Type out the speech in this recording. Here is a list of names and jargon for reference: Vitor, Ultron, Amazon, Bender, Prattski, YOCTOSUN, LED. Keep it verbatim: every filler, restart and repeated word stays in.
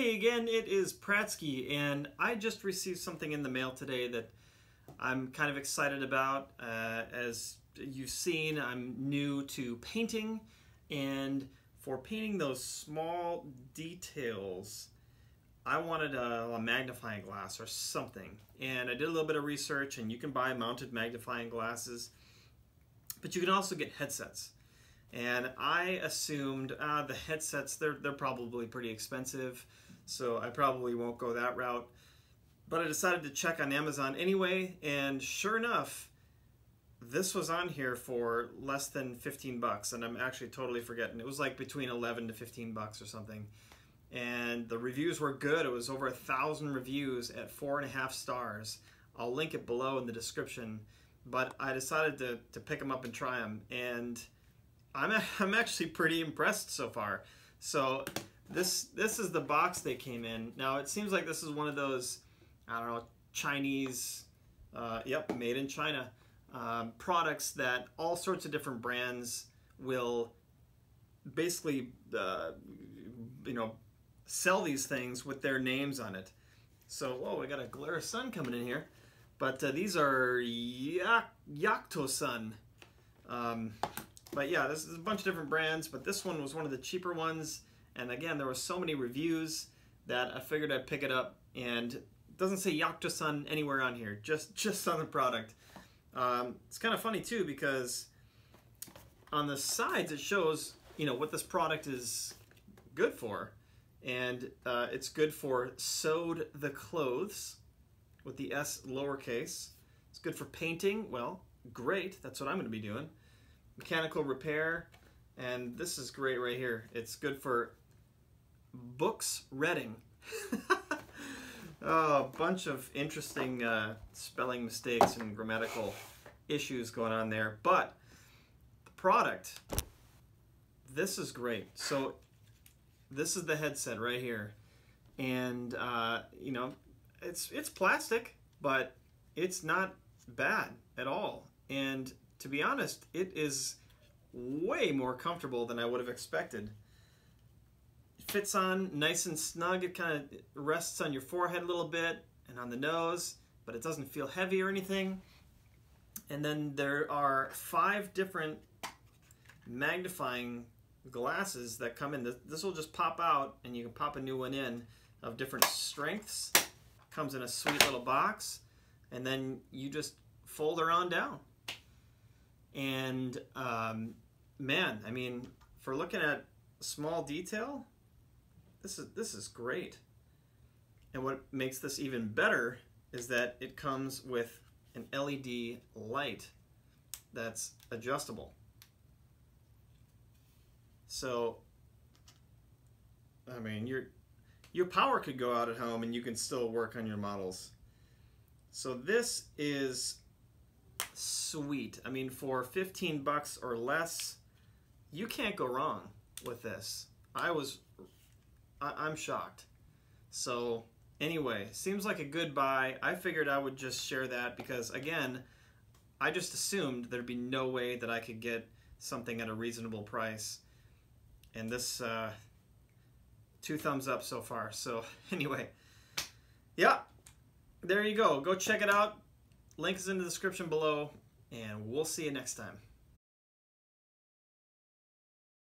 Hey again, it is Prattski, and I just received something in the mail today that I'm kind of excited about. Uh, as you've seen, I'm new to painting, and for painting those small details, I wanted a, a magnifying glass or something. And I did a little bit of research, and you can buy mounted magnifying glasses, but you can also get headsets. And I assumed uh, the headsets, they're, they're probably pretty expensive, so I probably won't go that route. But I decided to check on Amazon anyway, and sure enough, this was on here for less than fifteen bucks, and I'm actually totally forgetting. It was like between eleven to fifteen bucks or something. And the reviews were good. It was over a thousand reviews at four and a half stars. I'll link it below in the description, but I decided to, to pick them up and try them. And I'm, I'm actually pretty impressed so far. So this this is the box they came in. Now it seems like this is one of those, I don't know, Chinese, uh, yep, made in China, um, products that all sorts of different brands will basically, uh, you know, sell these things with their names on it. So, whoa, we got a glare of sun coming in here. But uh, these are YOCTOSUN. Um, But yeah, this is a bunch of different brands, but this one was one of the cheaper ones. And again, there were so many reviews that I figured I'd pick it up. And it doesn't say YOCTOSUN anywhere on here, just, just on the product. Um, it's kind of funny too, because on the sides it shows, you know, what this product is good for. And uh, it's good for sewed the clothes, with the S lowercase. It's good for painting. Well, great, that's what I'm gonna be doing. Mechanical repair, and this is great right here. It's good for books reading. Oh, a bunch of interesting uh, spelling mistakes and grammatical issues going on there. But the product, this is great. So this is the headset right here, and uh, you know, it's it's plastic, but it's not bad at all. And to be honest, it is way more comfortable than I would have expected. It fits on nice and snug. It kind of rests on your forehead a little bit and on the nose, but it doesn't feel heavy or anything. And then there are five different magnifying glasses that come in. This will just pop out, and you can pop a new one in of different strengths. Comes in a sweet little box, and then you just fold her on down. And um, man, I mean, for looking at small detail, this is this is great. And what makes this even better is that it comes with an L E D light that's adjustable. So, I mean, your your power could go out at home, and you can still work on your models. So this is sweet. I mean, for fifteen bucks or less, you can't go wrong with this. I was, I, I'm shocked. So anyway, seems like a good buy. I figured I would just share that because, again, I just assumed there'd be no way that I could get something at a reasonable price. And this, uh, two thumbs up so far. So anyway, yeah, there you go. Go check it out. Link is in the description below, and we'll see you next time.